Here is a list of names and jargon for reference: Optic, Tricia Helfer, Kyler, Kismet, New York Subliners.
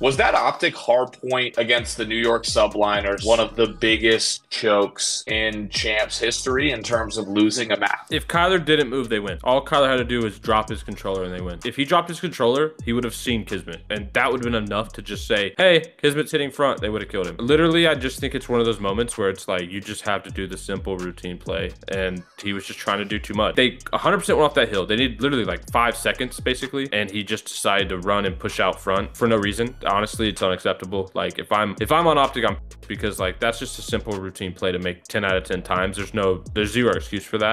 Was that Optic hard point against the New York Subliners one of the biggest chokes in Champs history in terms of losing a match? If Kyler didn't move, they win. All Kyler had to do was drop his controller and they win. If he dropped his controller, he would have seen Kismet. And that would have been enough to just say, hey, Kismet's hitting front. They would have killed him. Literally, I just think it's one of those moments where it's like, you just have to do the simple routine play. And he was just trying to do too much. They 100% went off that hill. They needed literally like 5 seconds, basically. And he just decided to run and push out front for no reason. Honestly, it's unacceptable. Like if I'm on Optic, I'm, because like that's just a simple routine play to make 10 out of 10 times. There's zero excuse for that.